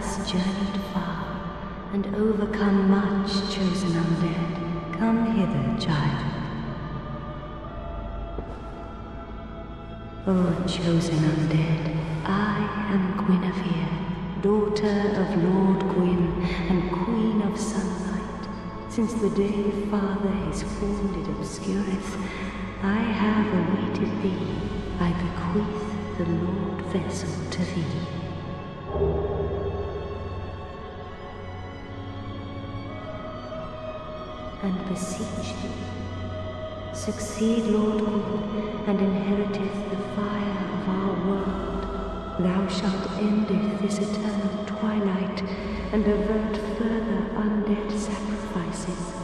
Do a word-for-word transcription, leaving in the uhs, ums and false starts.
thus journeyed far, and overcome much chosen undead. Come hither, child. O chosen undead, I am Gwynevere, daughter of Lord Gwyn and Queen of Sunlight. Since the day Father his wounded obscureth, I have awaited thee. I bequeath the Lord Vessel to thee. And beseech thee, succeed Lord Gwyn, and inheriteth the fire of our world. Thou shalt endeth this eternal twilight, and avert further undead sacrifices.